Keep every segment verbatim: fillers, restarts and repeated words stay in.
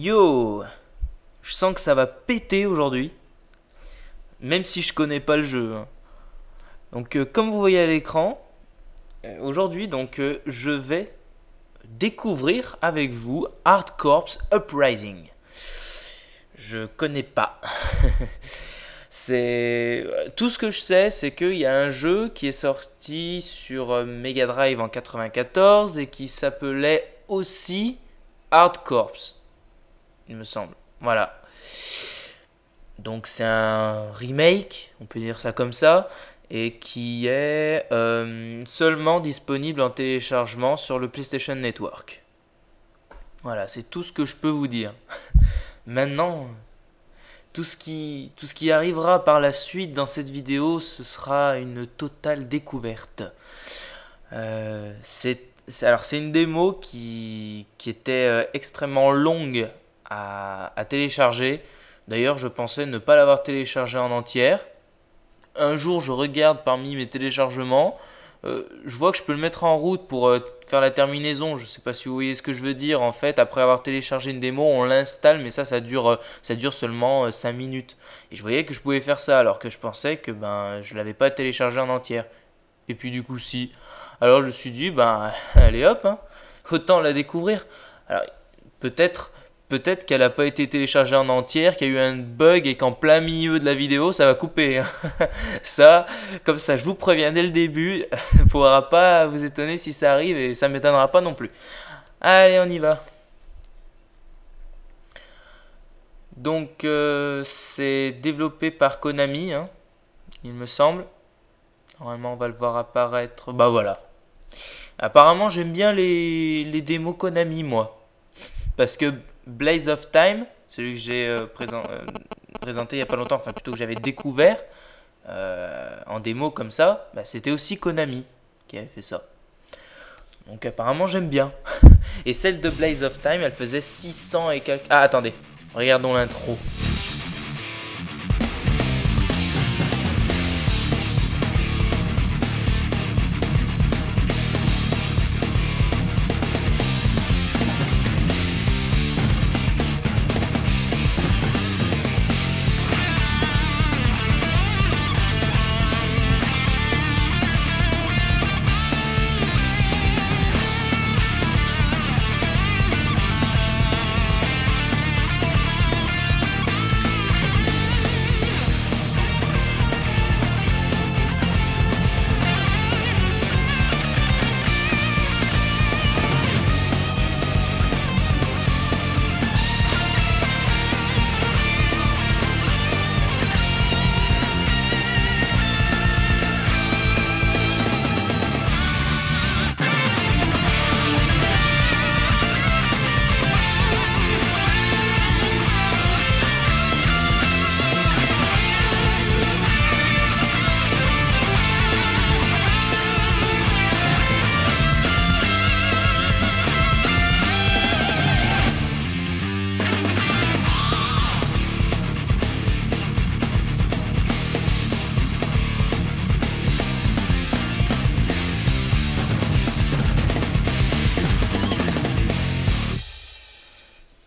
Yo, je sens que ça va péter aujourd'hui, même si je connais pas le jeu. Donc euh, comme vous voyez à l'écran, euh, aujourd'hui donc euh, je vais découvrir avec vous Hard Corps Uprising. Je connais pas. C'est tout ce que je sais, c'est qu'il y a un jeu qui est sorti sur Mega Drive en quatre-vingt-quatorze et qui s'appelait aussi Hard Corps, il me semble. Voilà. Donc c'est un remake, on peut dire ça comme ça, et qui est euh, seulement disponible en téléchargement sur le PlayStation network. Voilà, c'est tout ce que je peux vous dire. Maintenant, tout ce qui, tout ce qui arrivera par la suite dans cette vidéo, ce sera une totale découverte. Euh, c'est, alors c'est une démo qui, qui était extrêmement longue à, à télécharger. D'ailleurs, je pensais ne pas l'avoir téléchargée en entière. Un jour, je regarde parmi mes téléchargements, euh, je vois que je peux le mettre en route pour euh, faire la terminaison. Je ne sais pas si vous voyez ce que je veux dire. En fait, après avoir téléchargé une démo, on l'installe, mais ça, ça dure, euh, ça dure seulement euh, cinq minutes. Et je voyais que je pouvais faire ça, alors que je pensais que ben, je ne l'avais pas téléchargé en entière. Et puis du coup, si. Alors, je me suis dit, ben, allez hop, hein, autant la découvrir. Alors, peut-être... Peut-être qu'elle n'a pas été téléchargée en entière, qu'il y a eu un bug et qu'en plein milieu de la vidéo, ça va couper. Ça, comme ça, je vous préviens dès le début. Il ne faudra pas vous étonner si ça arrive et ça ne m'étonnera pas non plus. Allez, on y va. Donc, euh, c'est développé par Konami, hein, il me semble. Normalement, on va le voir apparaître. Bah voilà. Apparemment, j'aime bien les, les démos Konami, moi. Parce que... Blaze of Time, celui que j'ai euh, présent, euh, présenté il n'y a pas longtemps, enfin plutôt que j'avais découvert euh, en démo comme ça, bah, c'était aussi Konami qui avait fait ça. Donc apparemment j'aime bien. Et celle de Blaze of Time, elle faisait six cents et quelques... Ah attendez, regardons l'intro.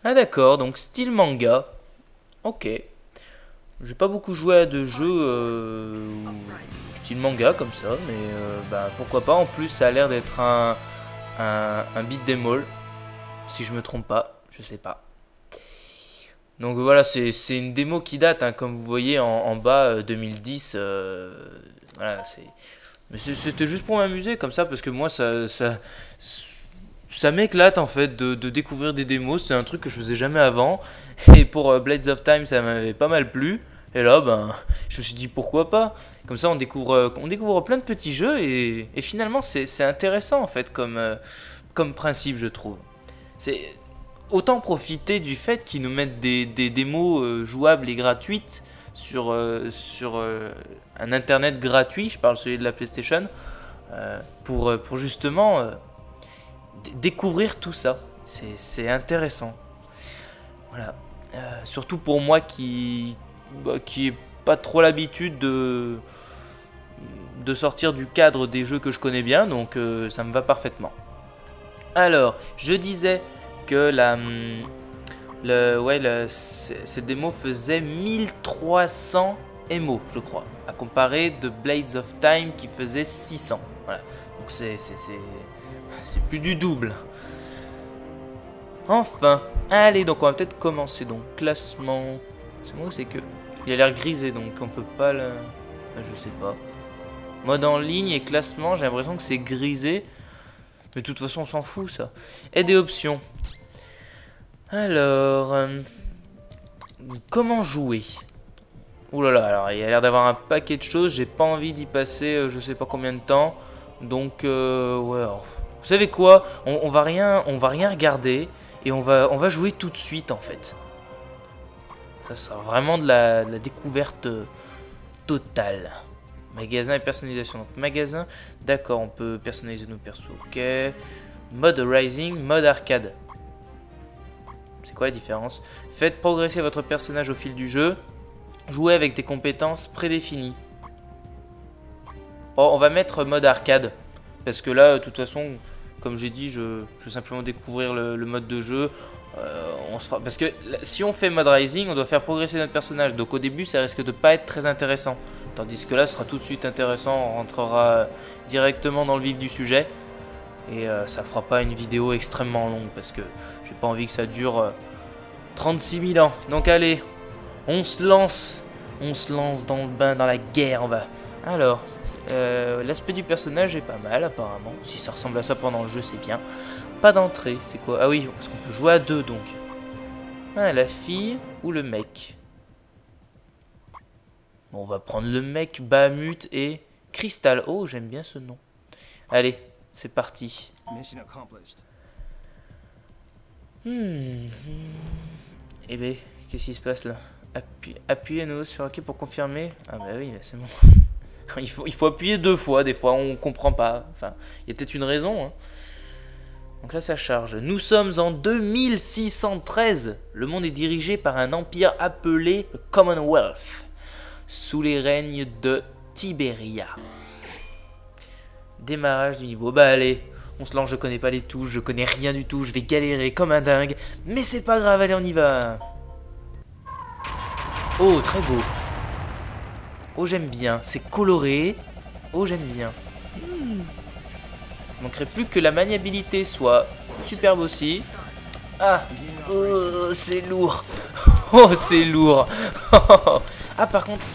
Ah d'accord, donc style manga. Ok. J'ai pas beaucoup joué à de jeux euh, style manga comme ça, mais euh, bah, pourquoi pas. En plus, ça a l'air d'être un, un, un beat'em all. Si je me trompe pas, je sais pas. Donc voilà, c'est une démo qui date, hein, comme vous voyez en, en bas, euh, deux mille dix. Euh, voilà, c'est. Mais c'était juste pour m'amuser comme ça, parce que moi, ça. ça Ça m'éclate en fait de, de découvrir des démos, c'est un truc que je faisais jamais avant. Et pour euh, Blades of Time, ça m'avait pas mal plu. Et là, ben, je me suis dit pourquoi pas. Comme ça, on découvre, on découvre plein de petits jeux et, et finalement, c'est intéressant en fait comme, euh, comme principe, je trouve. C'est autant profiter du fait qu'ils nous mettent des, des démos euh, jouables et gratuites sur, euh, sur euh, un internet gratuit, je parle celui de la PlayStation, euh, pour, pour justement... Euh, découvrir tout ça, c'est intéressant. Voilà, euh, surtout pour moi qui bah, qui n'ai pas trop l'habitude de de sortir du cadre des jeux que je connais bien, donc euh, ça me va parfaitement. Alors, je disais que la le, ouais, le, cette démo faisait mille trois cents émos, je crois, à comparer de Blades of Time qui faisait six cents. Voilà. Donc c'est plus du double. Enfin, allez, donc on va peut-être commencer. Donc classement, c'est moi, c'est que il a l'air grisé, donc on peut pas le, je sais pas. Mode en ligne et classement, j'ai l'impression que c'est grisé. Mais de toute façon, on s'en fout, ça. Et des options. Alors, euh, comment jouer? Ouh là là, alors, il a l'air d'avoir un paquet de choses. J'ai pas envie d'y passer euh, je sais pas combien de temps. Donc, euh, ouais. Alors, vous savez quoi, on, on, va rien, on va rien regarder. Et on va, on va jouer tout de suite, en fait. Ça sera vraiment de la, de la découverte totale. Magasin et personnalisation. Donc, magasin, d'accord, on peut personnaliser nos persos, ok. Mode Rising, mode arcade. C'est quoi la différence? Faites progresser votre personnage au fil du jeu. Jouez avec des compétences prédéfinies. Oh, on va mettre mode arcade. Parce que là, de toute façon, comme j'ai dit, je, je vais simplement découvrir le, le mode de jeu. Euh, on se fera... Parce que si on fait mode Rising, on doit faire progresser notre personnage. Donc au début, ça risque de pas être très intéressant. Tandis que là, ce sera tout de suite intéressant, on rentrera directement dans le vif du sujet. Et euh, ça fera pas une vidéo extrêmement longue, parce que j'ai pas envie que ça dure euh, trente-six mille ans. Donc allez, on se lance, on se lance dans le bain, dans la guerre, on va... Alors, euh, l'aspect du personnage est pas mal apparemment. Si ça ressemble à ça pendant le jeu, c'est bien. Pas d'entrée, c'est quoi? Ah oui, parce qu'on peut jouer à deux, donc. Ah, la fille ou le mec? Bon, on va prendre le mec, Bahamut et Cristal. Oh, j'aime bien ce nom. Allez, c'est parti. Hmm. Eh ben, qu'est-ce qui se passe là? Appu Appuyez nous sur OK pour confirmer. Ah bah oui, c'est bon. il, faut, il faut appuyer deux fois, des fois on comprend pas. Enfin, il y a peut-être une raison. Hein. Donc là, ça charge. Nous sommes en deux mille six cent treize. Le monde est dirigé par un empire appelé le Commonwealth, sous les règnes de Tibéria. Démarrage du niveau. Bah allez, on se lance, je connais pas les touches, je connais rien du tout, je vais galérer comme un dingue, mais c'est pas grave, allez, on y va. Oh, très beau. Oh, j'aime bien, c'est coloré. Oh, j'aime bien. Hmm. Il manquerait plus que la maniabilité soit superbe aussi. Ah, oh, c'est lourd. Oh, c'est lourd. Ah, par contre...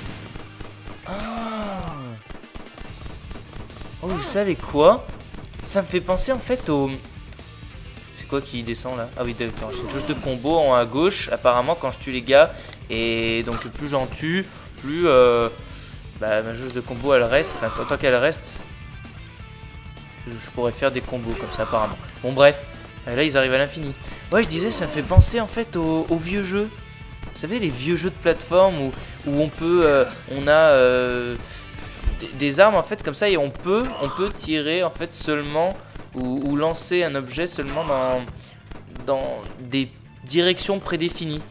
Ah. Oh, vous savez quoi? Ça me fait penser en fait au... C'est quoi qui descend là? Ah oui, d'accord, j'ai une chose de combo en haut à gauche. Apparemment, quand je tue les gars, et donc plus j'en tue, plus euh, bah, ma chose de combo elle reste. Enfin, tant qu'elle reste, je pourrais faire des combos comme ça apparemment. Bon, bref, là ils arrivent à l'infini. Ouais, je disais, ça me fait penser en fait aux, aux vieux jeux. Vous savez, les vieux jeux de plateforme où, où on peut, euh, on a euh, des, des armes en fait comme ça et on peut, on peut tirer en fait seulement ou, ou lancer un objet seulement dans, dans des directions prédéfinies.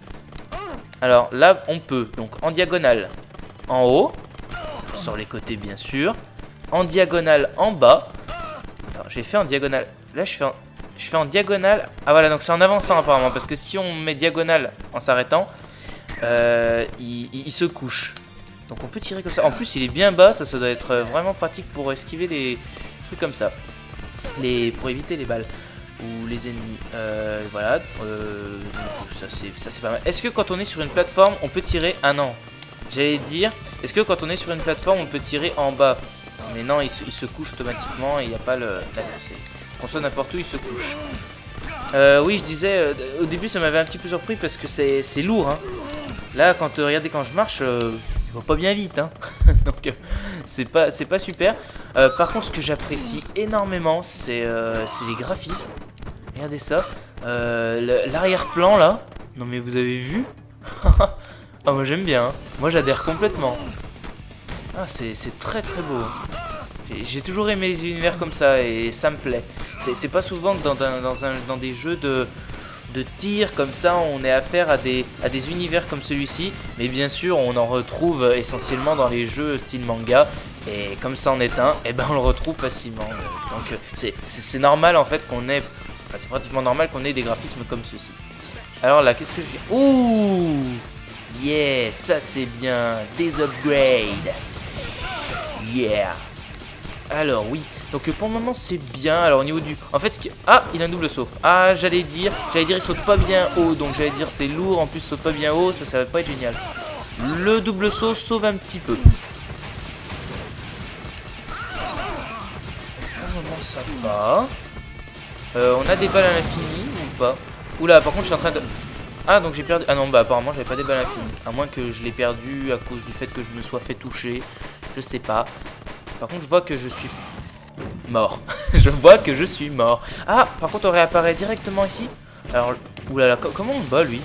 Alors là, on peut donc en diagonale en haut, sur les côtés bien sûr, en diagonale en bas. Attends, j'ai fait en diagonale. Là, je fais en, je fais en diagonale. Ah voilà, donc c'est en avançant apparemment parce que si on met diagonale en s'arrêtant. Euh, il, il, il se couche. Donc on peut tirer comme ça. En plus il est bien bas, ça, ça doit être vraiment pratique pour esquiver les trucs comme ça, les, pour éviter les balles ou les ennemis. euh, Voilà, euh, ça c'est pas mal. Est-ce que quand on est sur une plateforme on peut tirer? Ah non, j'allais dire, est-ce que quand on est sur une plateforme on peut tirer en bas? Mais non, il se, il se couche automatiquement. Et il n'y a pas le... Qu'on soit n'importe où, il se couche. euh, Oui, je disais, euh, au début ça m'avait un petit peu surpris parce que c'est lourd hein. Là, quand euh, regardez, quand je marche, euh, je vois pas bien vite, hein. Donc, euh, c'est pas, c'est pas super. Euh, par contre, ce que j'apprécie énormément, c'est euh, c'est les graphismes. Regardez ça. Euh, l'arrière-plan, là. Non, mais vous avez vu? Ah, moi, j'aime bien. Hein. Moi, j'adhère complètement. Ah, c'est très, très beau. Hein. J'ai toujours aimé les univers comme ça et ça me plaît. C'est pas souvent que dans, dans, dans, un, dans des jeux de... de tir comme ça on est affaire à des, à des univers comme celui-ci, mais bien sûr on en retrouve essentiellement dans les jeux style manga, et comme ça en est un, et ben on le retrouve facilement. Donc c'est normal en fait qu'on ait, enfin, c'est pratiquement normal qu'on ait des graphismes comme ceci. Alors là, qu'est-ce que je dis? Ouh! Yeah, ça c'est bien. Des upgrades. Yeah. Alors oui. Donc pour le moment c'est bien. Alors au niveau du... En fait, ce qui... ah, il a un double saut. Ah, j'allais dire... J'allais dire il saute pas bien haut. Donc j'allais dire c'est lourd. En plus, il saute pas bien haut. Ça, ça va pas être génial. Le double saut sauve un petit peu. Pour le moment ça va. Euh, on a des balles à l'infini ou pas? Oula, par contre je suis en train de... Ah, donc j'ai perdu... Ah non, bah apparemment j'avais pas des balles infinies. À moins que je l'ai perdu à cause du fait que je me sois fait toucher. Je sais pas. Par contre je vois que je suis... mort. Je vois que je suis mort. Ah, par contre on réapparaît directement ici. Alors, oulala, comment on bat lui?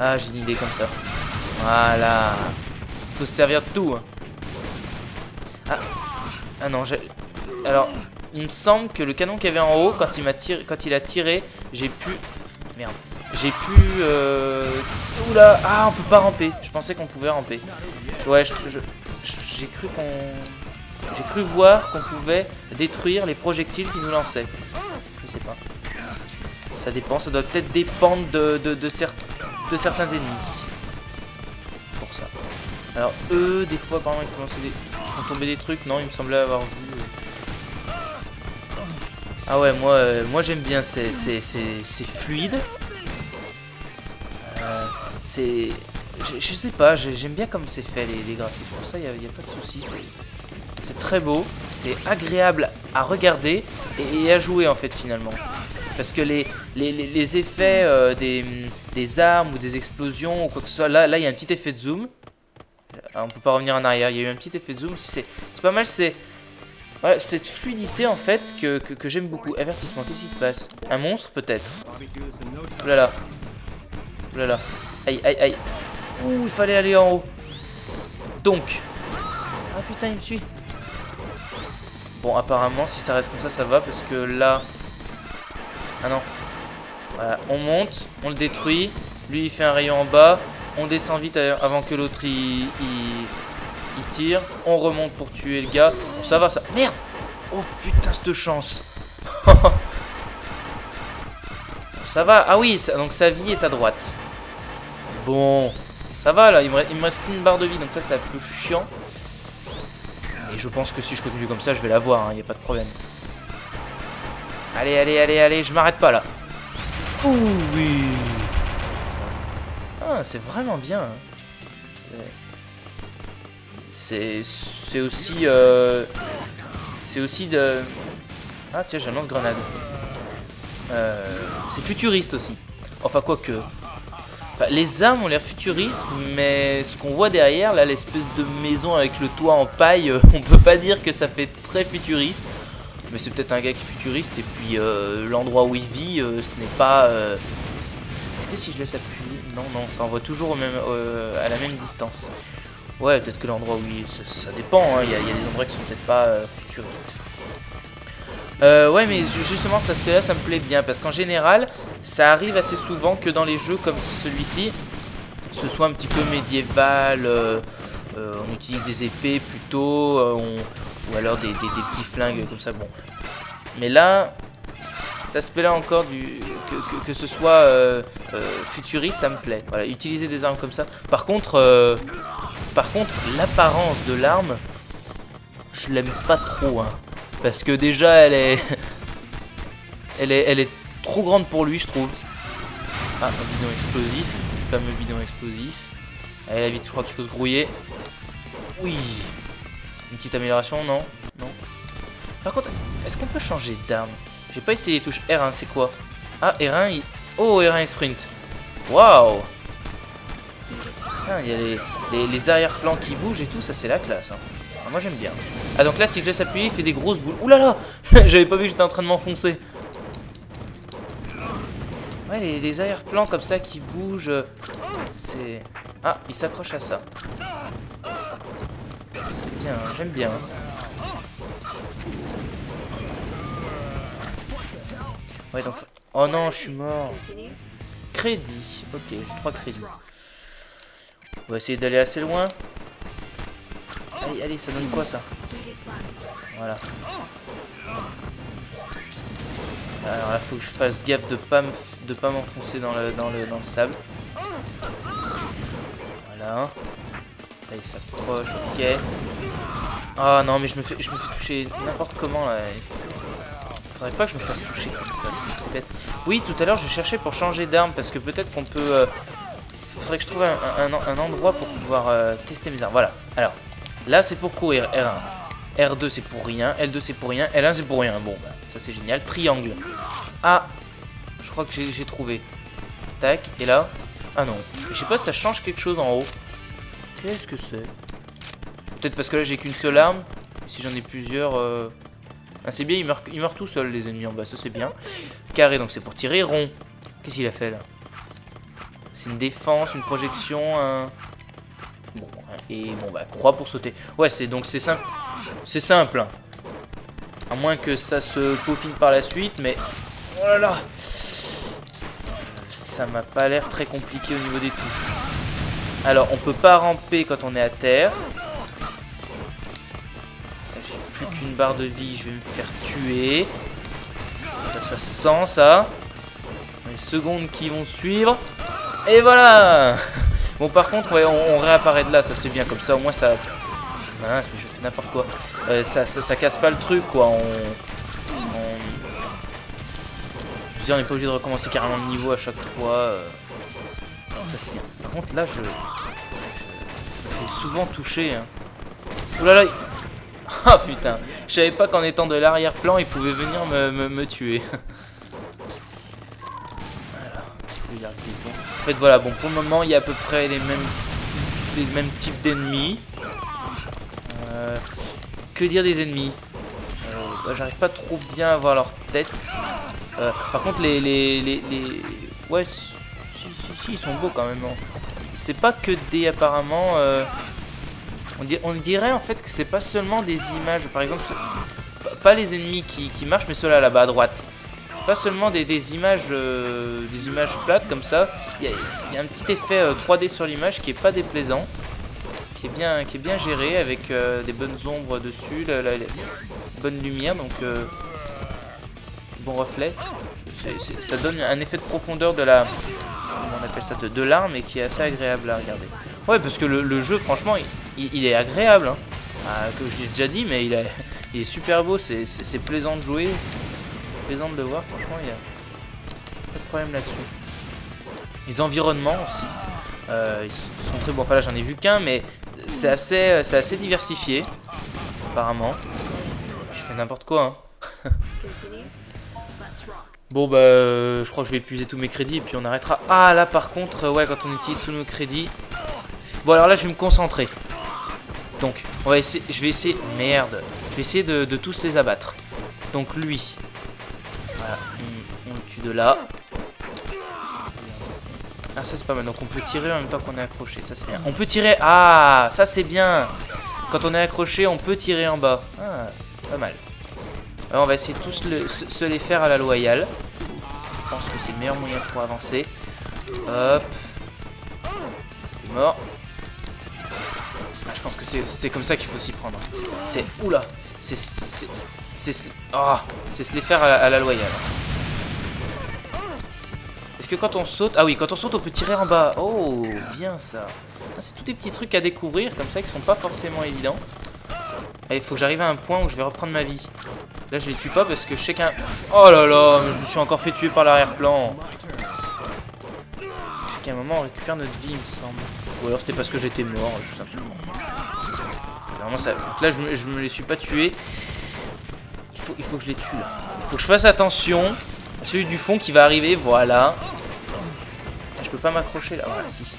Ah, j'ai une idée comme ça. Voilà. Faut se servir de tout. Hein. Ah. Ah non, j'ai... Alors... Il me semble que le canon qu'il y avait en haut, quand il m'a tiré, quand il a tiré, j'ai pu... Merde. J'ai pu... Euh... Oula. Ah, on peut pas ramper. Je pensais qu'on pouvait ramper. Ouais, j'ai je, je, cru qu'on... J'ai cru voir qu'on pouvait détruire les projectiles qui nous lançaient. Je sais pas. Ça dépend. Ça doit peut-être dépendre de, de, de, cer de certains ennemis. Pour ça. Alors, eux, des fois, apparemment, ils font, lancer des... ils font tomber des trucs. Non, il me semblait avoir vu... Ah ouais, moi, euh, moi j'aime bien, c'est fluide. Euh, c'est... Je, je sais pas, j'aime bien comme c'est fait les, les graphismes. Pour ça, il n'y a, a pas de soucis. C'est très beau, c'est agréable à regarder et, et à jouer en fait finalement. Parce que les, les, les, les effets euh, des, des armes ou des explosions ou quoi que ce soit, là il là, y a un petit effet de zoom. Alors, on peut pas revenir en arrière, il y a eu un petit effet de zoom. C'est pas mal, c'est... Voilà, cette fluidité en fait que, que, que j'aime beaucoup. Avertissement, qu'est-ce qui se passe? Un monstre peut-être? Oh là là. Oh là là. Aïe, aïe, aïe. Ouh, il fallait aller en haut. Donc. Ah putain, il me suit. Bon, apparemment, si ça reste comme ça, ça va parce que là... Ah non. Voilà, on monte, on le détruit. Lui, il fait un rayon en bas. On descend vite avant que l'autre, il... il... il tire, on remonte pour tuer le gars. Bon, ça va, ça. Merde! Oh putain, cette chance! Bon, ça va. Ah oui, ça... donc sa vie est à droite. Bon, ça va là. Il me reste, reste qu'une barre de vie, donc ça, c'est un peu chiant. Et je pense que si je continue comme ça, je vais l'avoir. Il hein, n'y a pas de problème. Allez, allez, allez, allez. Je m'arrête pas là. Ouh, oui! Ah, c'est vraiment bien. C'est. C'est aussi... Euh, c'est aussi de... Ah tiens, j'ai un lance-grenade. Euh, c'est futuriste aussi. Enfin, quoi que... Enfin, les armes ont l'air futuristes, mais ce qu'on voit derrière, là, l'espèce de maison avec le toit en paille, euh, on peut pas dire que ça fait très futuriste. Mais c'est peut-être un gars qui est futuriste, et puis euh, l'endroit où il vit, euh, ce n'est pas... Euh... Est-ce que si je laisse appuyer... Non, non, ça envoie toujours au même, euh, à la même distance. Ouais, peut-être que l'endroit où il... Ça, ça dépend, hein. Il y a, il y a des endroits qui sont peut-être pas euh, futuristes. Euh, ouais, mais justement, cet aspect-là, ça me plaît bien. Parce qu'en général, ça arrive assez souvent que dans les jeux comme celui-ci, ce soit un petit peu médiéval, euh, euh, on utilise des épées plutôt, euh, on, ou alors des, des, des petits flingues comme ça, bon. Mais là, cet aspect-là encore, du, que, que, que ce soit euh, euh, futuriste, ça me plaît. Voilà, utiliser des armes comme ça. Par contre... Euh, Par contre, l'apparence de l'arme, je l'aime pas trop, hein, parce que déjà elle est, elle est, elle est trop grande pour lui, je trouve. Ah, un bidon explosif, le fameux bidon explosif. Allez, la vite, je crois qu'il faut se grouiller. Oui, une petite amélioration, non, non. Par contre, est-ce qu'on peut changer d'arme? J'ai pas essayé les touches R un, c'est quoi? Ah, R un, il... oh, R un, il sprint. Waouh. Il y a les, les, les arrière-plans qui bougent et tout, ça c'est la classe. Hein. Enfin, moi j'aime bien. Ah, donc là, si je laisse appuyer, il fait des grosses boules. Ouh là là. J'avais pas vu que j'étais en train de m'enfoncer. Ouais, les, les arrière-plans comme ça qui bougent, c'est... Ah, il s'accroche à ça. C'est bien, hein. J'aime bien. Hein. Ouais, donc... Oh non, je suis mort. Crédit. Ok, j'ai trois crédits. On va essayer d'aller assez loin. Allez, allez, ça donne quoi ça? Voilà. Alors là, faut que je fasse gaffe de pas me, de pas m'enfoncer dans le, dans, le, dans le sable. Voilà. Là, il s'approche, ok. Ah non, mais je me fais, je me fais toucher n'importe comment là. Faudrait pas que je me fasse toucher comme ça, c'est bête. Oui, tout à l'heure, je cherchais pour changer d'arme parce que peut-être qu'on peut. Euh... Faudrait que je trouve un, un, un endroit pour pouvoir euh, tester mes armes. Voilà. Alors, là, c'est pour courir. R un. R deux, c'est pour rien. L deux, c'est pour rien. L un, c'est pour rien. Bon, bah, ça, c'est génial. Triangle. Ah, je crois que j'ai trouvé. Tac. Et là. Ah non. Je sais pas si ça change quelque chose en haut. Qu'est-ce que c'est? Peut-être parce que là, j'ai qu'une seule arme. Si j'en ai plusieurs. Euh... Ah, c'est bien, il meurt, il meurt tout seul, les ennemis en bas, ça c'est bien. Carré, donc c'est pour tirer. Rond, qu'est-ce qu'il a fait là? C'est une défense, une projection, un... Bon, et bon, bah, croix pour sauter. Ouais, c'est donc c'est simple. C'est simple. Hein. À moins que ça se peaufine par la suite, mais... Oh là là! Ça m'a pas l'air très compliqué au niveau des touches. Alors, on peut pas ramper quand on est à terre. Plus qu'une barre de vie, je vais me faire tuer. Là, ça sent ça. Les secondes qui vont suivre. Et voilà. Bon, par contre, ouais, on, on réapparaît de là. Ça, c'est bien comme ça. Au moins, ça. ça... Mince, mais je fais n'importe quoi. Euh, ça, ça, ça casse pas le truc, quoi. On. on... Je veux dire, on n'est pas obligé de recommencer carrément le niveau à chaque fois. Euh... Donc, ça, c'est bien. Par contre, là, je. Je me fais souvent toucher. Hein. Oh là là. Ah putain, je savais pas qu'en étant de l'arrière-plan, il pouvait venir me, me, me tuer. Voilà. En fait, voilà, bon, pour le moment, il y a à peu près les mêmes, les mêmes types d'ennemis. Euh, que dire des ennemis? euh, bah, J'arrive pas trop bien à voir leur tête. Euh, par contre, les, les, les, les... Ouais, si, si, si, ils sont beaux quand même. C'est pas que des, apparemment... Euh... On dirait en fait que c'est pas seulement des images, par exemple, pas les ennemis qui, qui marchent, mais ceux-là là-bas à droite. C'est pas seulement des, des images euh, des images plates comme ça. Il y, y a un petit effet euh, trois D sur l'image qui est pas déplaisant, qui est bien, qui est bien géré avec euh, des bonnes ombres dessus, la, la, la bonne lumière, donc euh, bon reflet. C'est, c'est, ça donne un effet de profondeur de la, comment on appelle ça, de, de l'arme et qui est assez agréable à regarder. Ouais, parce que le, le jeu, franchement, il, il, il est agréable, hein. Ah, comme je l'ai déjà dit, mais il, a, il est super beau, c'est plaisant de jouer, c'est plaisant de le voir, franchement, il n'y a pas de problème là-dessus. Les environnements aussi, euh, ils sont très beaux, enfin là j'en ai vu qu'un, mais c'est assez, assez diversifié, apparemment. Je fais n'importe quoi, hein. Bon bah, euh, je crois que je vais épuiser tous mes crédits et puis on arrêtera. Ah là par contre, ouais, quand on utilise tous nos crédits... Bon alors là je vais me concentrer. Donc on va essayer, je vais essayer, merde, je vais essayer de, de tous les abattre. Donc lui, voilà, on, on le tue de là. Ah ça c'est pas mal, donc on peut tirer en même temps qu'on est accroché, ça c'est bien. On peut tirer, ah ça c'est bien. Quand on est accroché on peut tirer en bas, ah, pas mal. Alors on va essayer de tous le, se, se les faire à la loyale. Je pense que c'est le meilleur moyen pour avancer. Hop. Mort. Ah, je pense que c'est comme ça qu'il faut s'y prendre. C'est... Oula. C'est... C'est oh, se les faire à la, à la loyale. Est-ce que quand on saute... Ah oui, quand on saute, on peut tirer en bas. Oh, bien ça. Ah, c'est tous des petits trucs à découvrir, comme ça, qui sont pas forcément évidents. Ah, il faut que j'arrive à un point où je vais reprendre ma vie. Là, je les tue pas parce que je sais qu'un... Oh là là, mais je me suis encore fait tuer par l'arrière-plan. À un moment on récupère notre vie, il me semble, ou alors c'était parce que j'étais mort tout simplement. Vraiment, ça... Donc là je me, je me les suis pas tués. Il faut, il faut que je les tue là. Il faut que je fasse attention à celui du fond qui va arriver. Voilà. Là, je peux pas m'accrocher là. Voilà, si. Ça,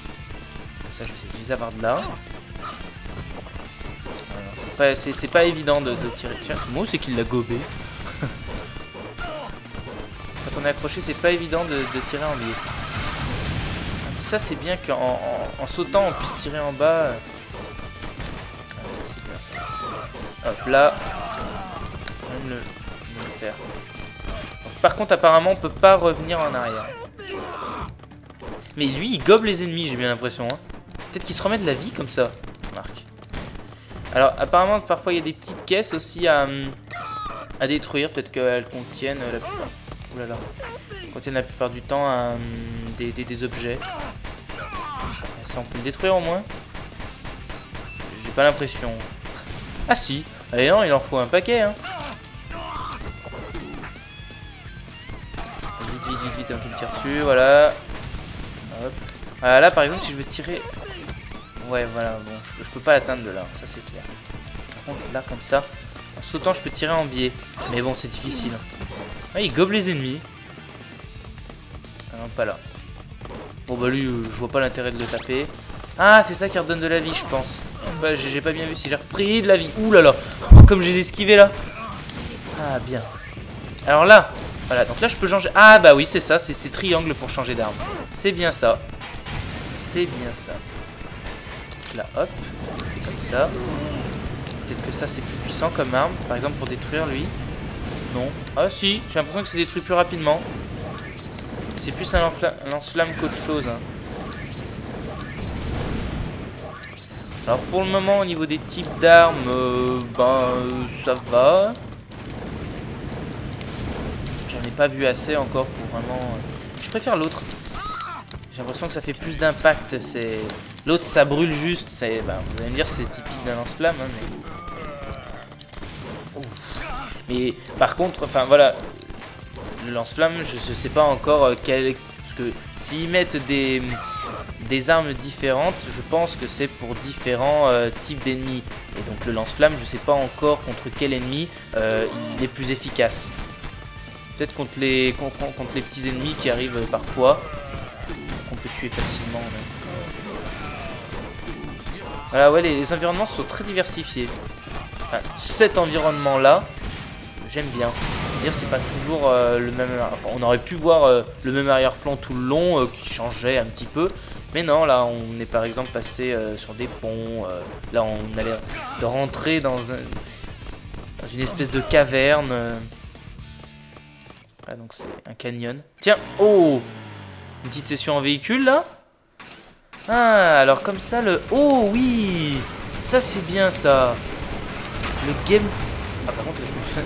je vais essayer de les avoir de là. C'est pas, pas évident de, de tirer. Tiens, moi c'est qu'il l'a gobé. Quand on est accroché, c'est pas évident de, de tirer en biais. Ça c'est bien qu'en en, en sautant on puisse tirer en bas. Ah, ça c'est bien ça. Hop là. On va le, le faire. Donc, par contre apparemment on peut pas revenir en arrière. Mais lui il gobe les ennemis, j'ai bien l'impression. Hein. Peut-être qu'il se remet de la vie comme ça. Marc. Alors apparemment parfois il y a des petites caisses aussi à, à détruire. Peut-être qu'elles contiennent la plupart. oulala, contiennent la plupart du temps euh, des, des, des objets. Ça, on peut le détruire au moins. J'ai pas l'impression. Ah si. Et non, il en faut un paquet, hein. Vite, vite, vite, vite, un qui me tire dessus, voilà. Hop. Ah, là, par exemple, si je veux tirer... Ouais, voilà, bon, je, je peux pas l'atteindre de là, ça c'est clair. Par contre, là, comme ça, en sautant, je peux tirer en biais. Mais bon, c'est difficile. Ah, il gobe les ennemis. Ah non, pas là. Bon, bah lui, je vois pas l'intérêt de le taper. Ah, c'est ça qui redonne de la vie, je pense. Bah, j'ai pas bien vu si j'ai repris de la vie. Ouh là là, oh, comme je les ai esquivés là. Ah, bien. Alors là, voilà, donc là je peux changer. Ah, bah oui, c'est ça, c'est ces triangles pour changer d'arme. C'est bien ça. C'est bien ça. Là, hop, comme ça. Peut-être que ça c'est plus puissant comme arme. Par exemple, pour détruire lui. Non. Ah, si, j'ai l'impression que c'est détruit plus rapidement. C'est plus un lance-flamme qu'autre chose. Hein. Alors pour le moment au niveau des types d'armes, euh, ben euh, ça va. J'en ai pas vu assez encore pour vraiment... Euh... Je préfère l'autre. J'ai l'impression que ça fait plus d'impact. L'autre ça brûle juste. C'est, ben, vous allez me dire c'est typique d'un lance-flamme. Hein, mais... mais par contre, enfin voilà, le lance-flamme, je, je sais pas encore quel... Parce que s'ils mettent des... des armes différentes, je pense que c'est pour différents euh, types d'ennemis. Et donc le lance-flamme, je sais pas encore contre quel ennemi euh, il est plus efficace. Peut-être contre les, contre, contre les petits ennemis qui arrivent euh, parfois, qu'on peut tuer facilement. Même. Voilà, ouais, les, les environnements sont très diversifiés. Enfin, cet environnement-là, j'aime bien. C'est pas toujours euh, le même... Enfin, on aurait pu voir euh, le même arrière-plan tout le long euh, qui changeait un petit peu. Mais non, là, on est par exemple passé euh, sur des ponts. Euh, là, on allait de rentrer dans, un, dans une espèce de caverne. Euh. Voilà, donc c'est un canyon. Tiens, oh, une petite session en véhicule, là. Ah, alors comme ça, le... Oh, oui, ça, c'est bien, ça. Le game... Ah, par contre, là, je me fais...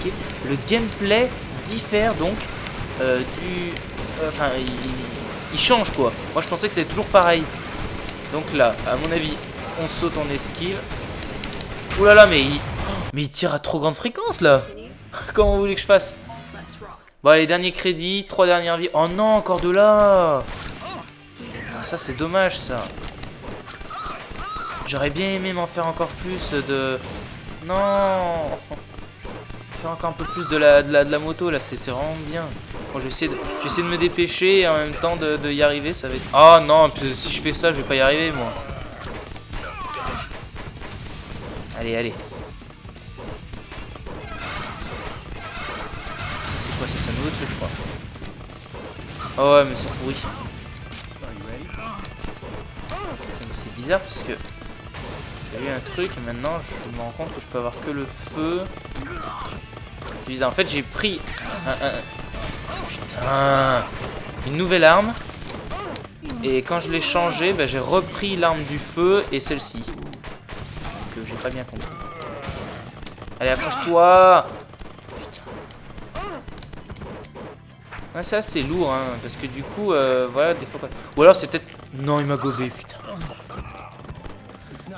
Okay. Le gameplay diffère donc euh, du... Enfin, euh, il, il change quoi. Moi, je pensais que c'était toujours pareil. Donc là, à mon avis, on saute en esquive. Ouh là là, mais il... mais il tire à trop grande fréquence, là. Comment vous voulez que je fasse? Bon, les derniers crédits, trois dernières vies. Oh non, encore de là. Ah, ça, c'est dommage, ça. J'aurais bien aimé m'en faire encore plus de... Non. Faire encore un peu plus de la, de la, de la moto là, c'est vraiment bien. Bon, j'essaie de, de me dépêcher et en même temps de, de y arriver. Ça va être... Ah non, si je fais ça, je vais pas y arriver moi. Allez, allez. Ça, c'est quoi? Ça, c'est un nouveau truc, je crois. Oh ouais, mais c'est pourri. C'est bizarre parce que... Il y a eu un truc et maintenant je me rends compte que je peux avoir que le feu. C'est bizarre. En fait, j'ai pris un, un... Putain, une nouvelle arme. Et quand je l'ai changée, bah, j'ai repris l'arme du feu et celle-ci. Que j'ai pas bien compris. Allez, accroche-toi. Ouais, c'est assez lourd, hein, parce que du coup, euh, voilà, des fois... Quoi... Ou alors c'est peut-être... Non, il m'a gobé, putain.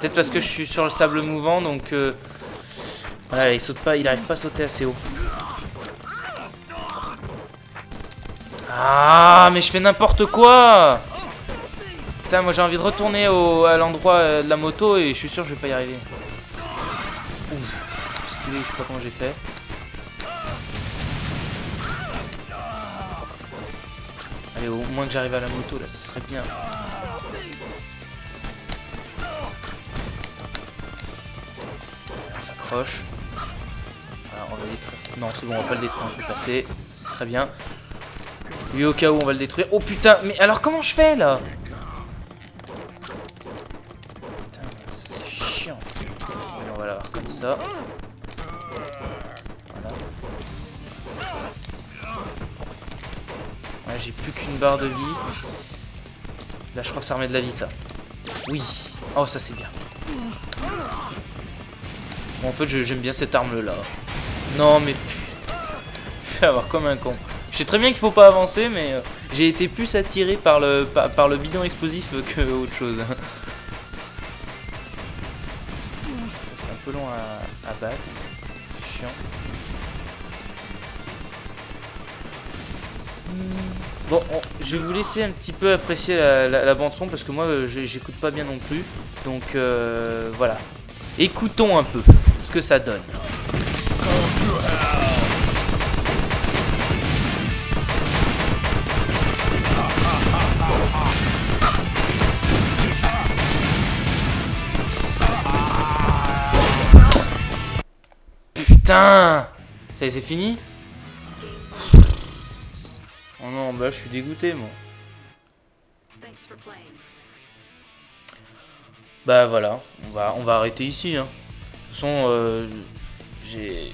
Peut-être parce que je suis sur le sable mouvant, donc euh, voilà, il saute pas, il arrive pas à sauter assez haut. Ah, mais je fais n'importe quoi. Putain, moi j'ai envie de retourner au, à l'endroit de la moto et je suis sûr que je vais pas y arriver. Ouf, je sais pas comment j'ai fait. Allez, au moins que j'arrive à la moto là, ce serait bien. Alors, on va détruire. Non, c'est bon, on va pas le détruire, on peut passer. C'est très bien. Lui, au cas où, on va le détruire. Oh putain, mais alors comment je fais là? Putain, ça c'est chiant. Alors, on va l'avoir comme ça. Voilà. Ouais, j'ai plus qu'une barre de vie. Là, je crois que ça remet de la vie, ça. Oui. Oh, ça c'est bien. Bon, en fait, j'aime bien cette arme là. Non, mais putain. fait avoir comme un con. Je sais très bien qu'il faut pas avancer, mais euh, j'ai été plus attiré par le, par, par le bidon explosif que autre chose. Ça c'est un peu long à, à battre. Chiant. Bon, on, je vais vous laisser un petit peu apprécier la, la, la bande son parce que moi j'écoute pas bien non plus. Donc euh, voilà. Écoutons un peu ce que ça donne. Putain, ça y est, c'est fini. Oh non, bah je suis dégoûté moi. Bah voilà, on va, on va arrêter ici, hein. De toute façon, euh, j'ai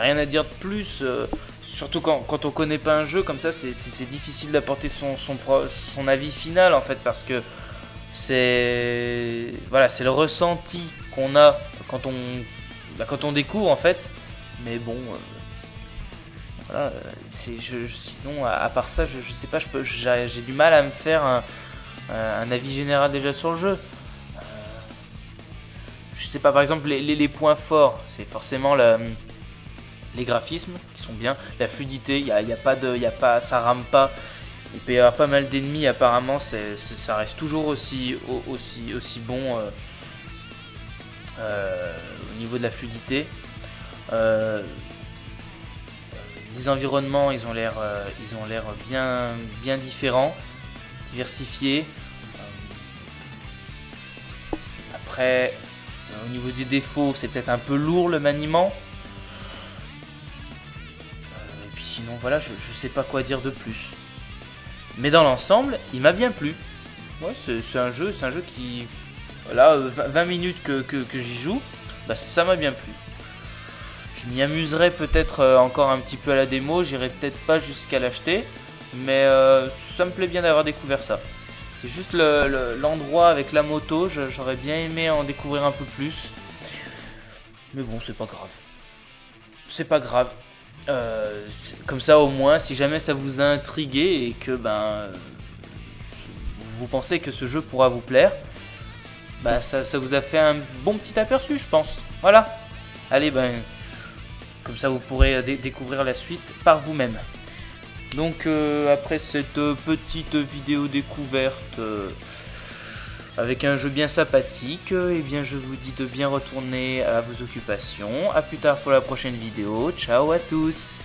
rien à dire de plus. Euh, surtout quand, quand on connaît pas un jeu comme ça, c'est difficile d'apporter son, son, son avis final en fait, parce que c'est voilà, c'est le ressenti qu'on a quand on, bah, quand on découvre en fait. Mais bon. Euh, Voilà, je, sinon à, à part ça je, je sais pas, je peux, j'ai du mal à me faire un, un avis général déjà sur le jeu. Euh, je sais pas, par exemple les, les, les points forts, c'est forcément la, les graphismes qui sont bien, la fluidité, y a, y a pas de, y a pas, ça rame pas, il peut y avoir pas mal d'ennemis apparemment, c'est, c'est, ça reste toujours aussi, aussi, aussi bon euh, euh, au niveau de la fluidité. Euh, Les environnements, ils ont l'air euh, ils ont l'air bien bien différents, diversifiés. Après, euh, au niveau des défauts, c'est peut-être un peu lourd le maniement. Euh, et puis sinon, voilà, je, je sais pas quoi dire de plus. Mais dans l'ensemble, il m'a bien plu. Ouais, c'est un jeu, c'est un jeu qui, voilà, vingt minutes que, que, que j'y joue, bah, ça m'a bien plu. Je m'y amuserai peut-être encore un petit peu à la démo, j'irai peut-être pas jusqu'à l'acheter, mais euh, ça me plaît bien d'avoir découvert ça. C'est juste l'endroit le, le, avec la moto, j'aurais bien aimé en découvrir un peu plus. Mais bon, c'est pas grave. C'est pas grave. Euh, comme ça au moins, si jamais ça vous a intrigué et que ben vous pensez que ce jeu pourra vous plaire, bah, ça, ça vous a fait un bon petit aperçu je pense. Voilà. Allez ben... Comme ça, vous pourrez découvrir la suite par vous-même. Donc, euh, après cette petite vidéo découverte euh, avec un jeu bien sympathique, euh, eh bien, je vous dis de bien retourner à vos occupations. À plus tard pour la prochaine vidéo. Ciao à tous.